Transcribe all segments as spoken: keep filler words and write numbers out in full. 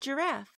Giraffe.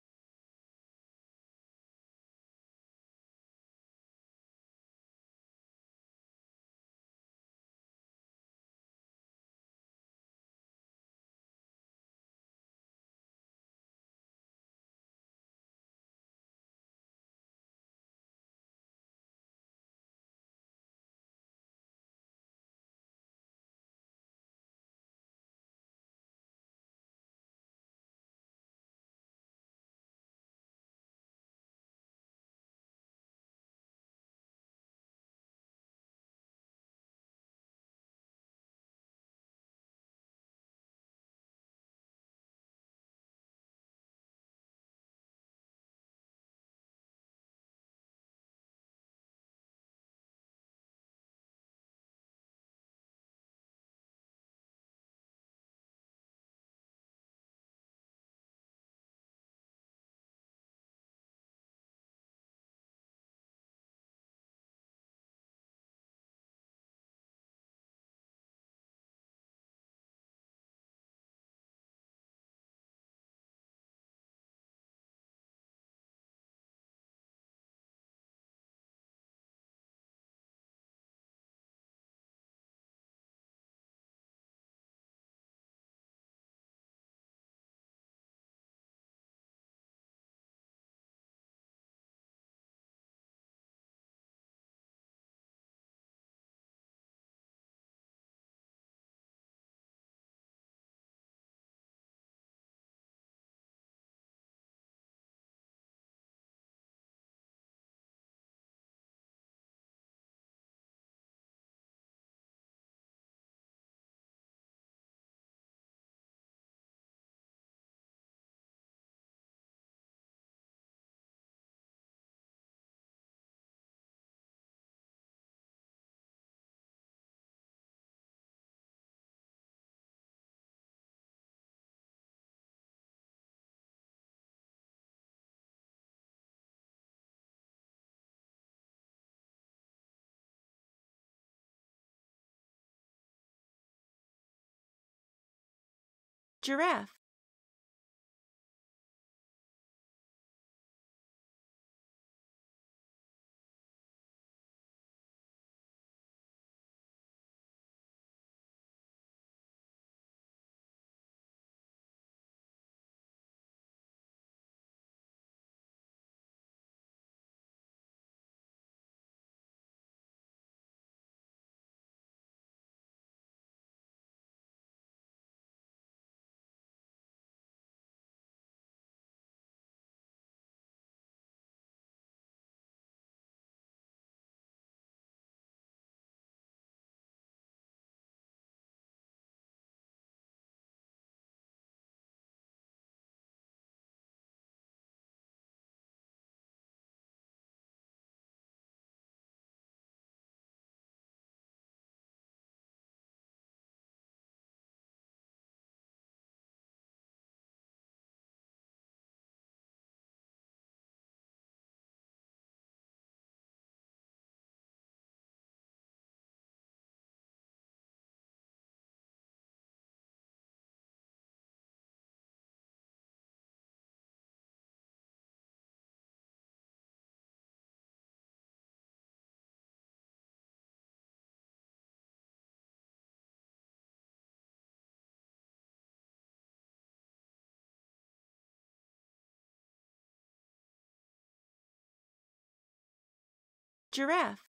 Giraffe. Giraffe.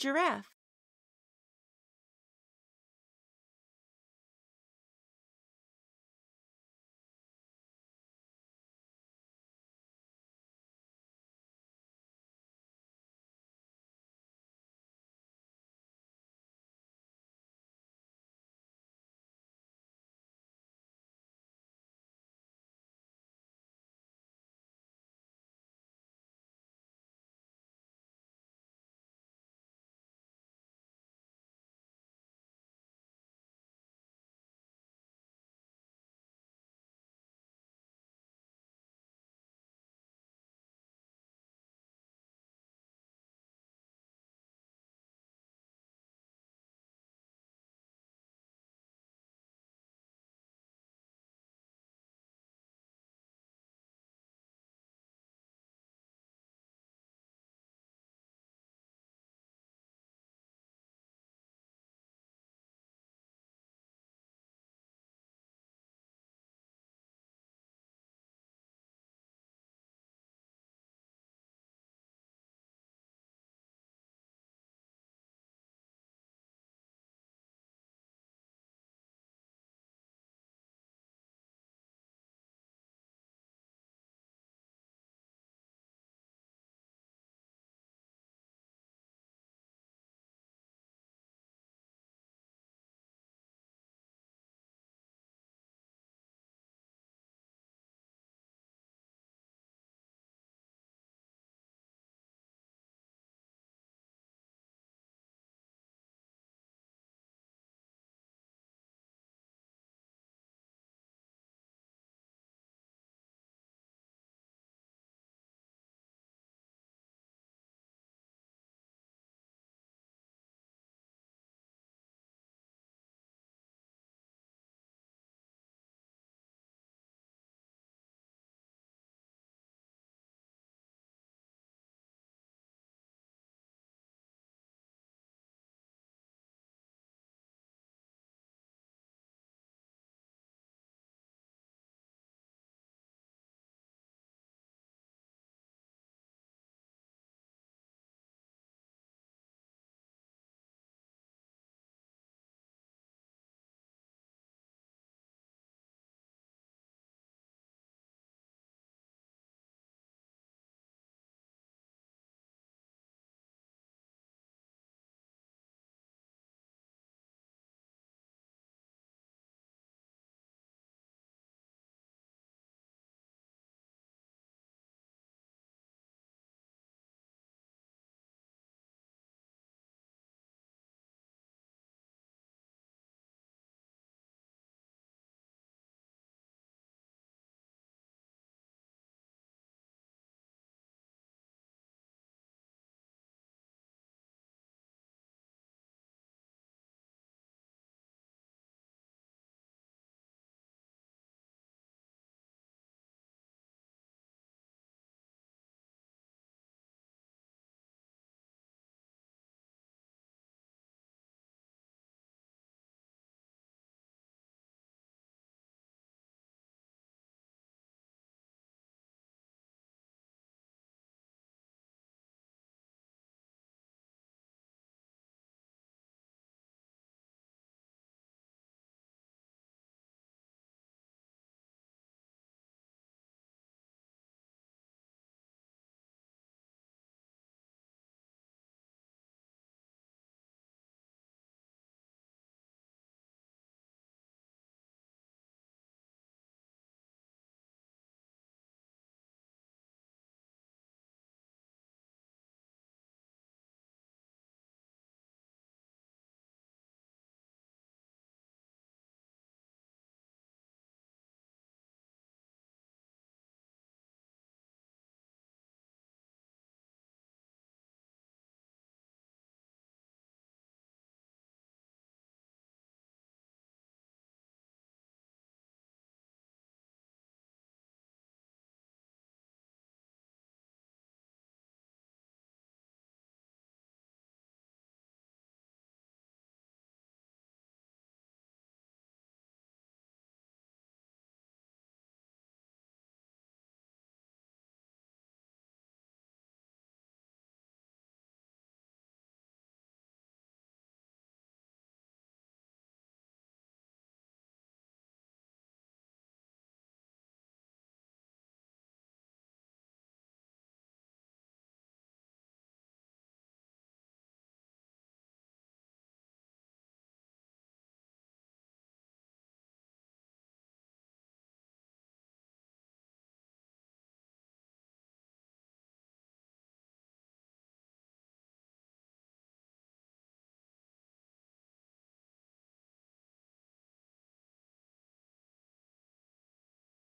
Giraffe.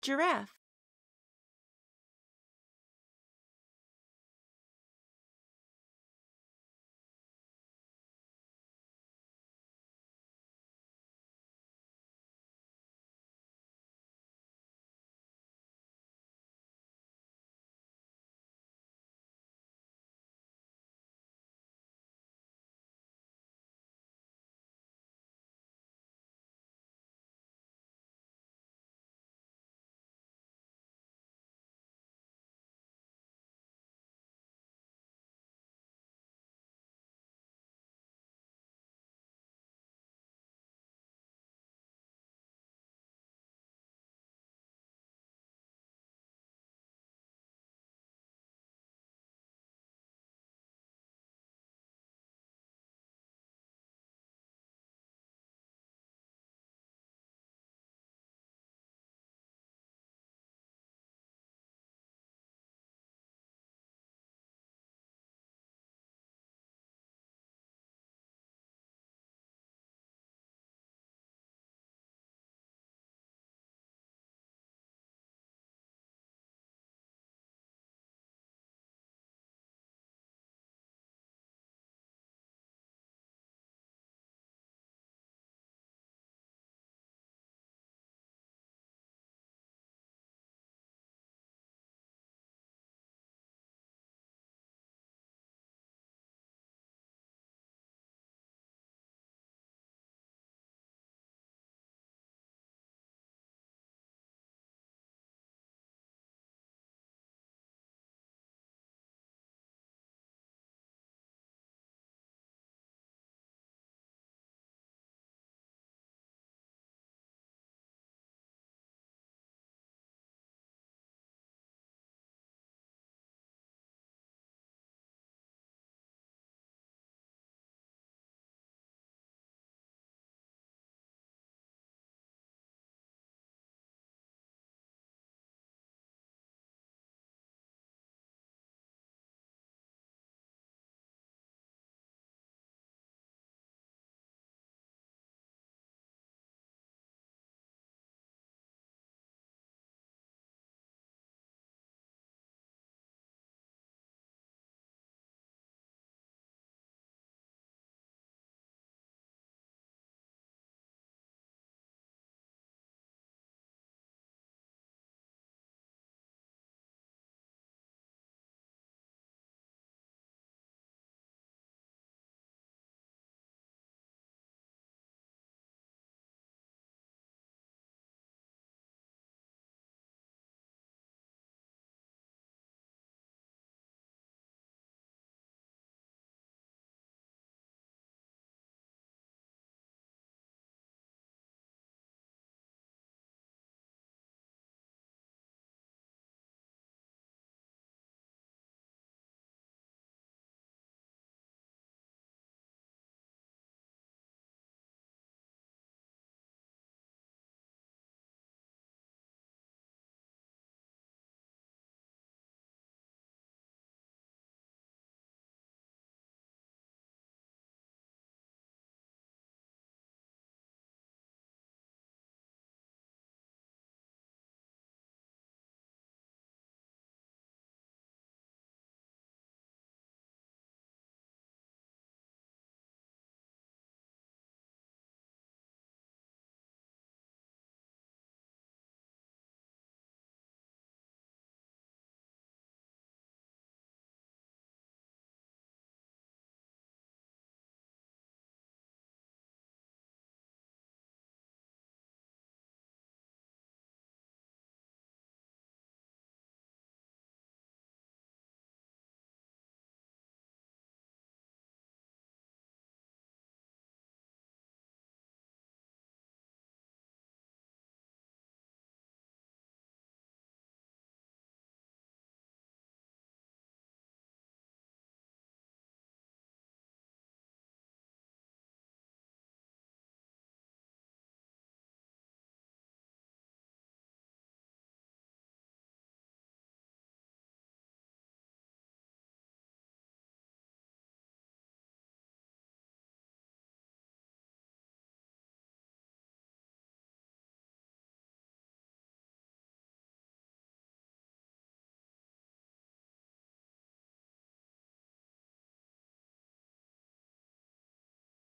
Giraffe.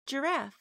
Giraffe.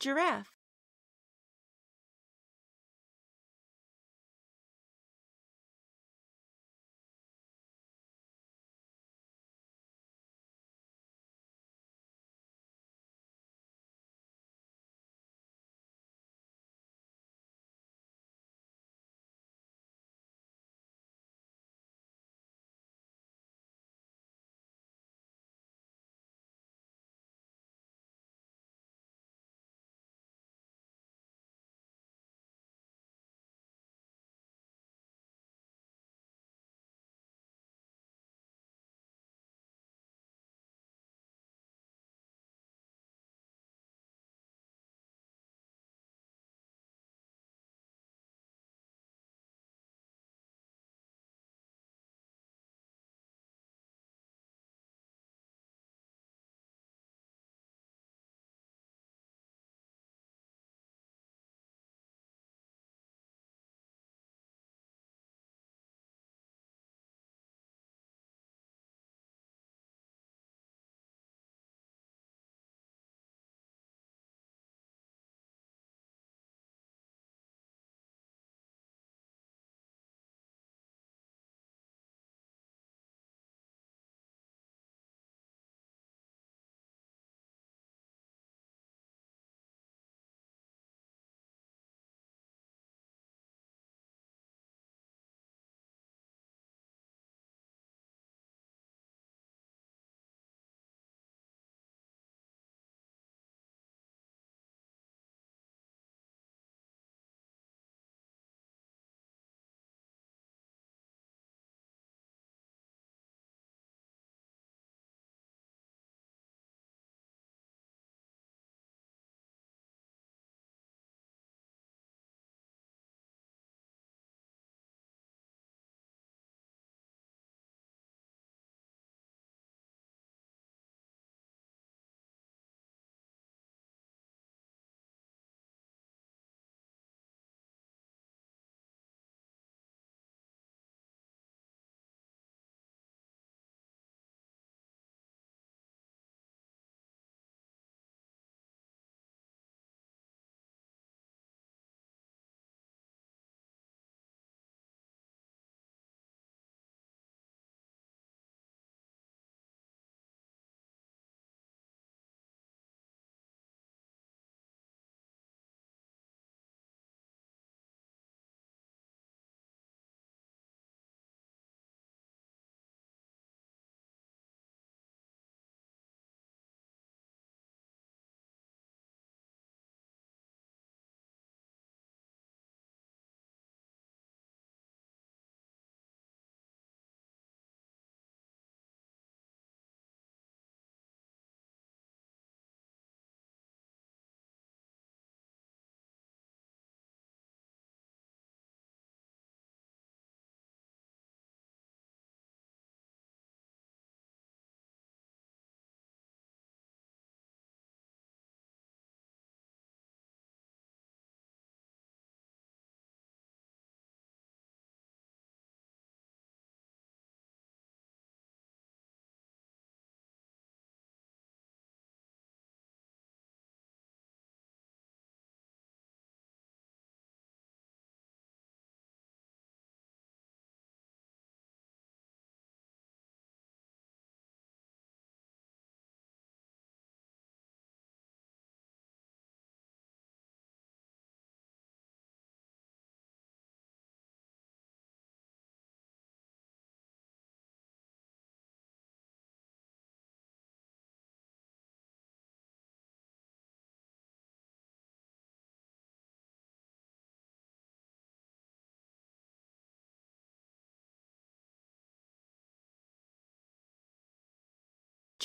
Giraffe.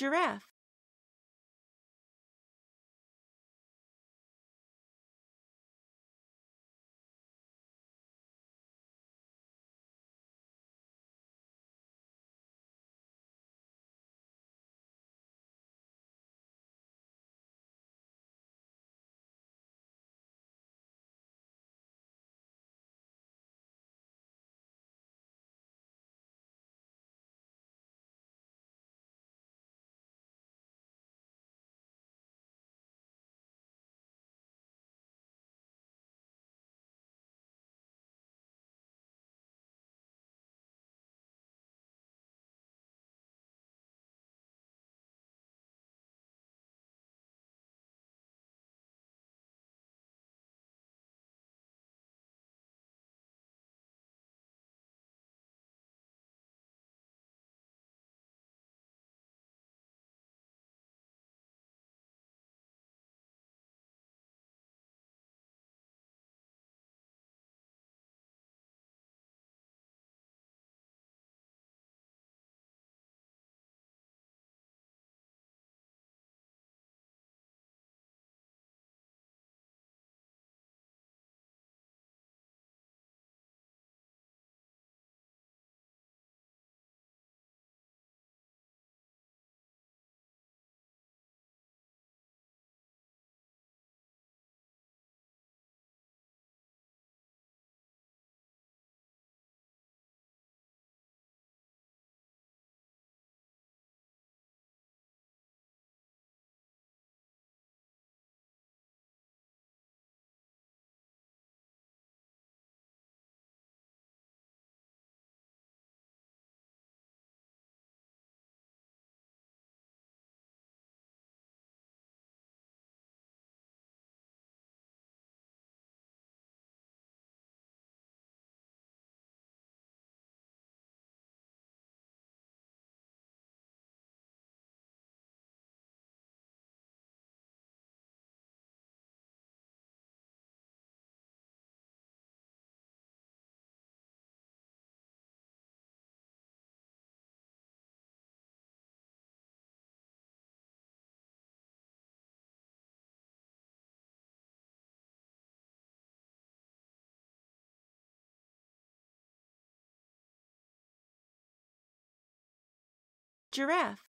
Giraffe. Giraffe.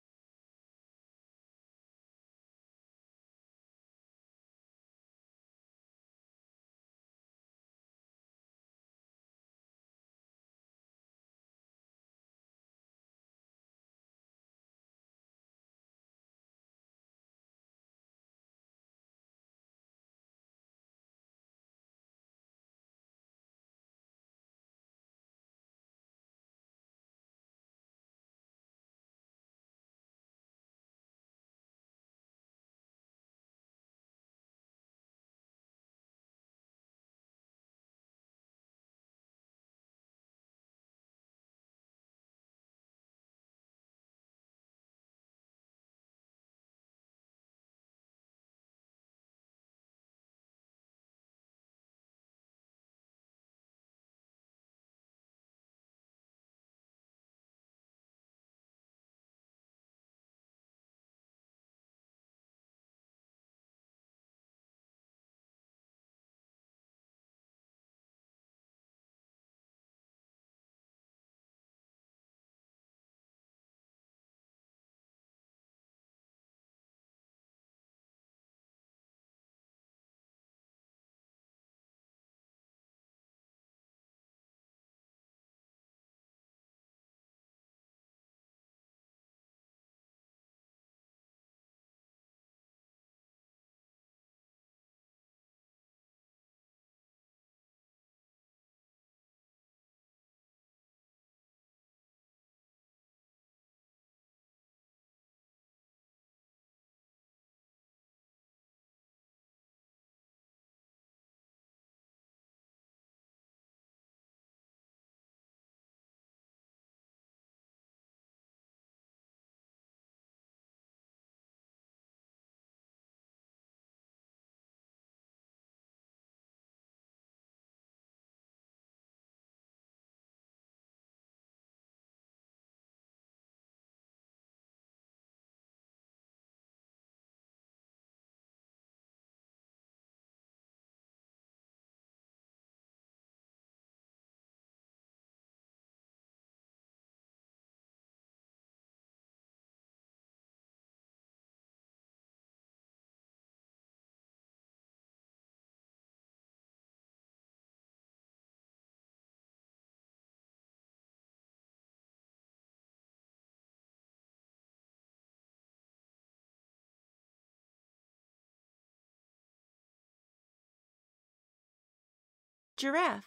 Giraffe.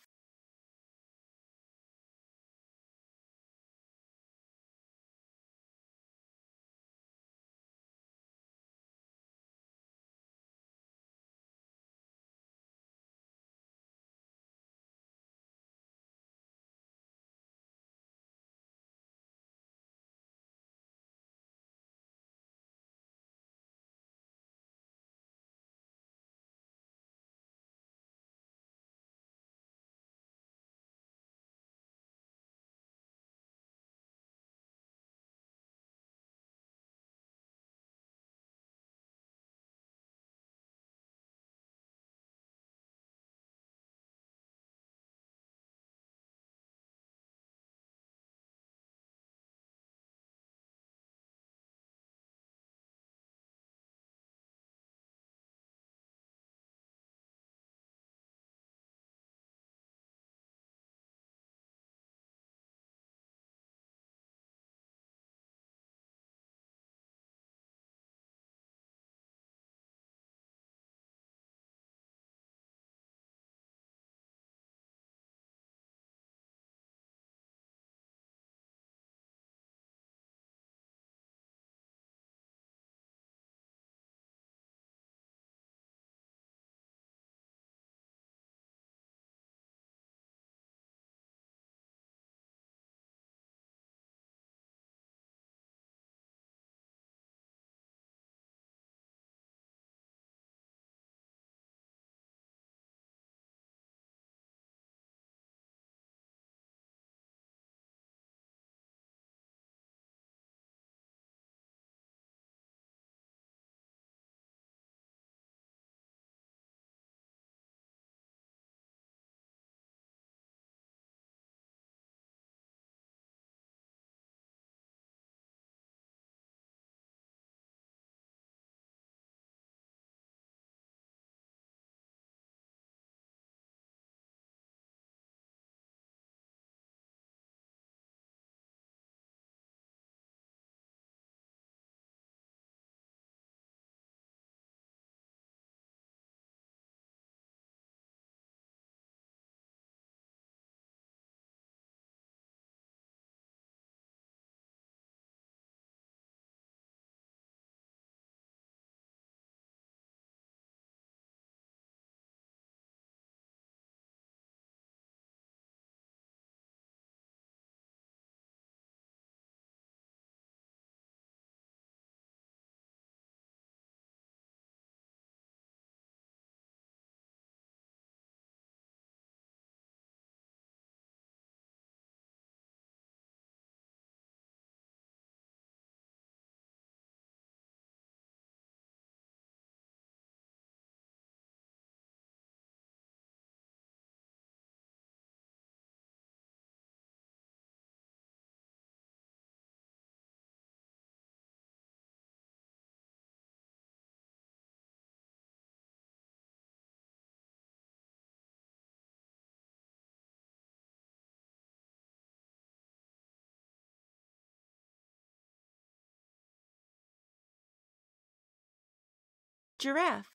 Giraffe.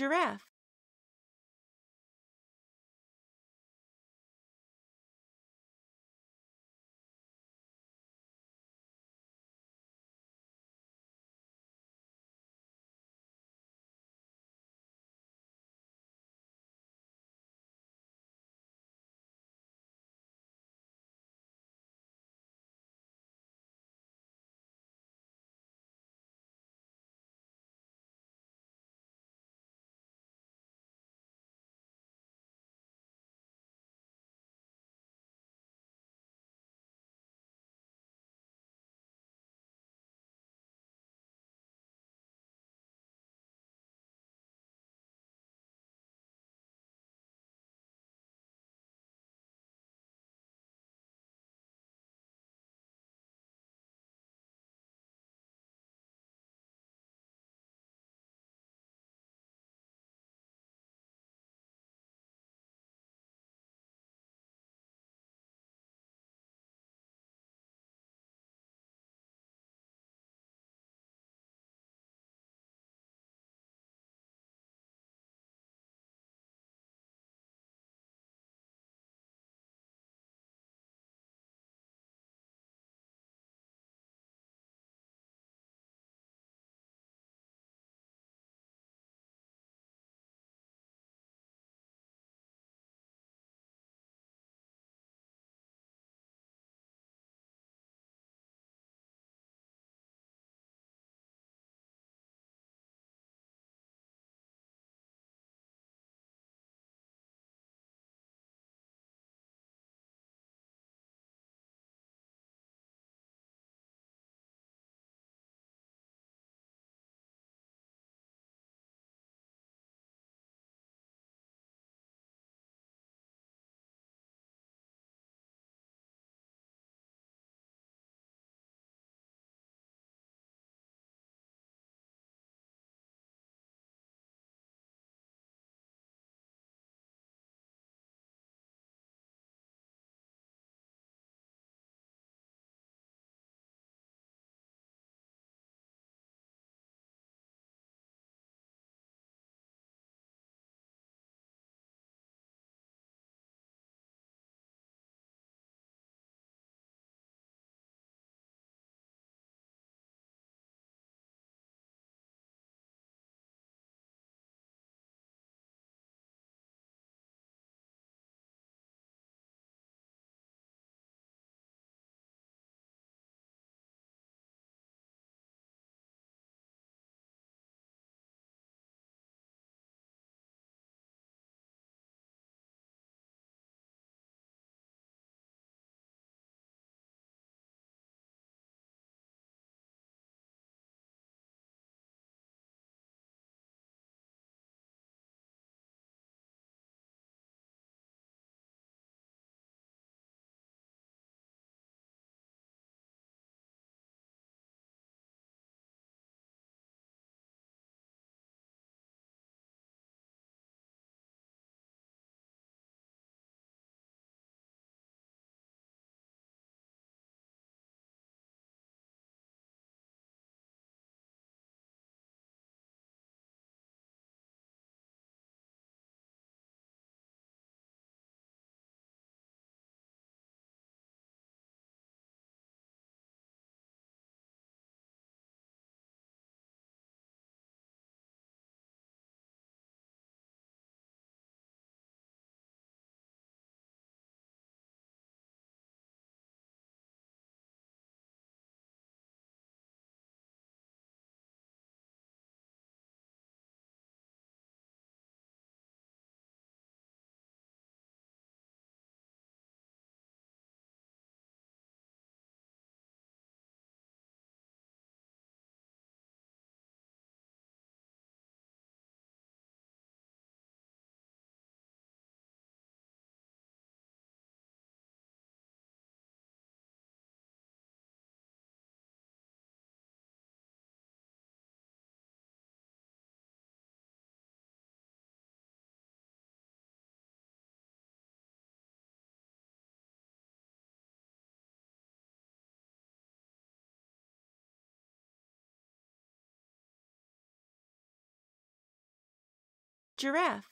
Giraffe. Giraffe.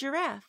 Giraffe.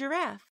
Giraffe.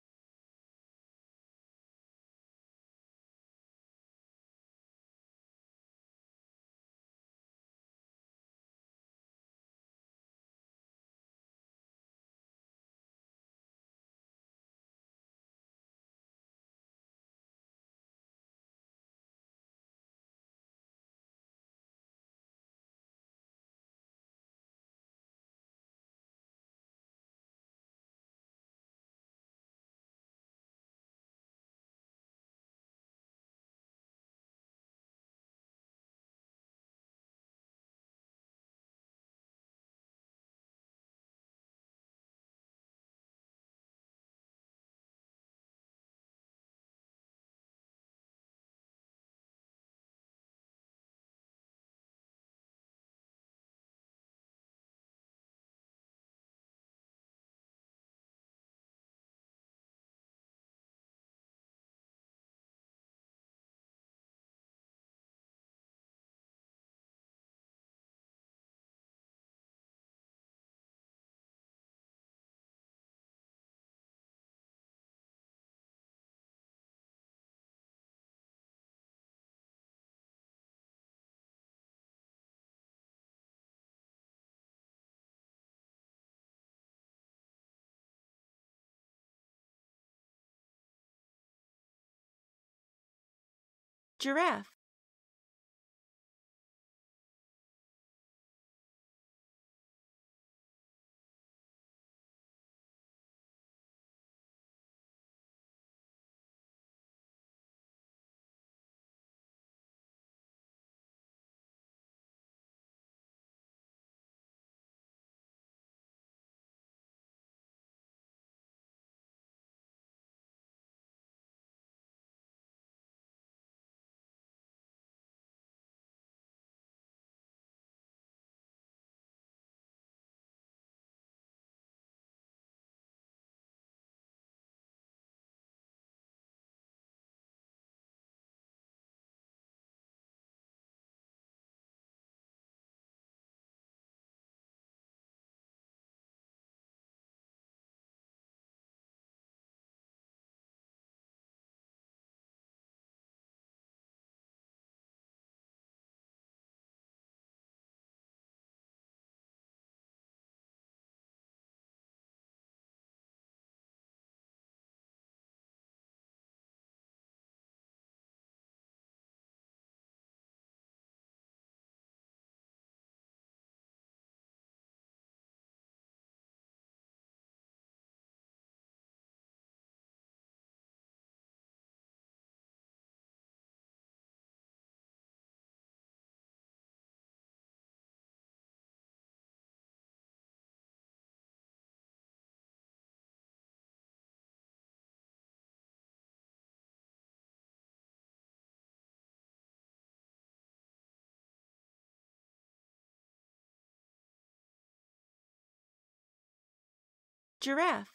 Giraffe. Giraffe.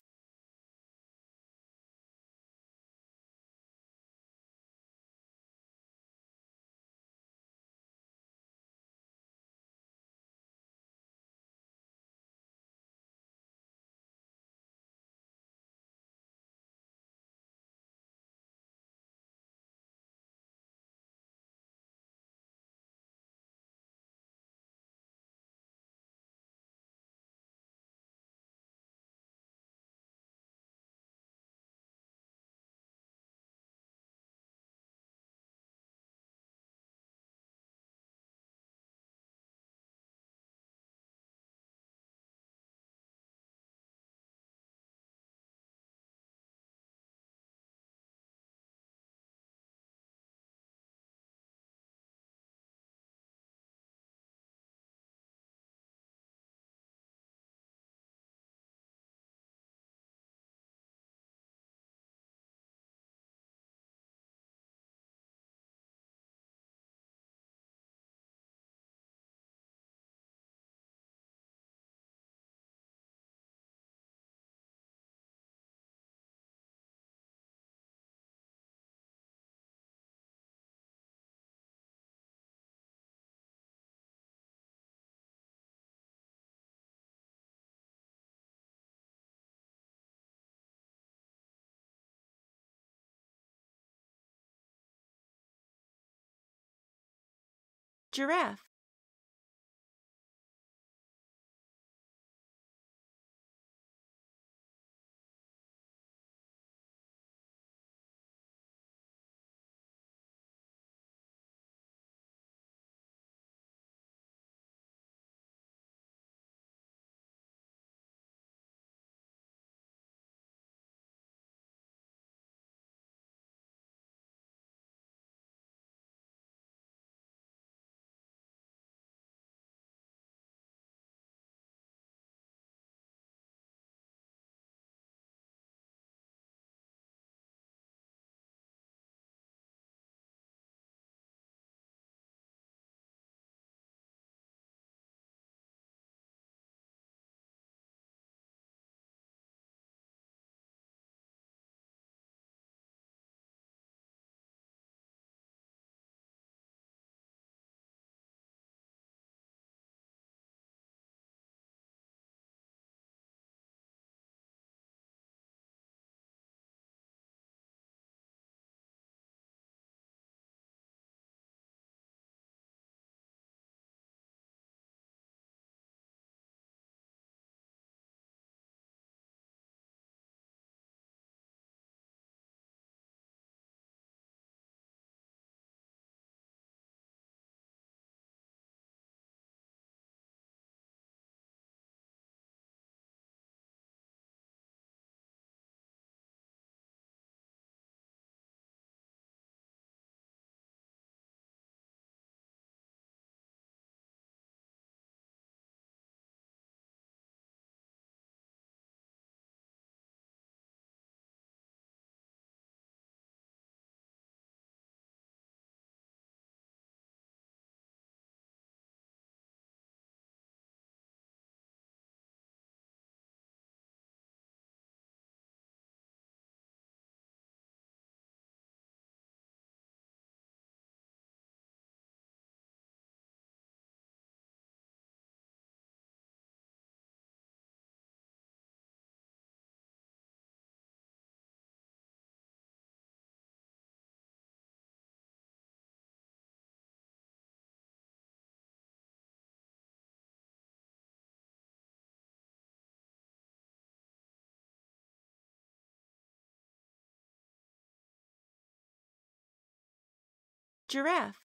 Giraffe. Giraffe.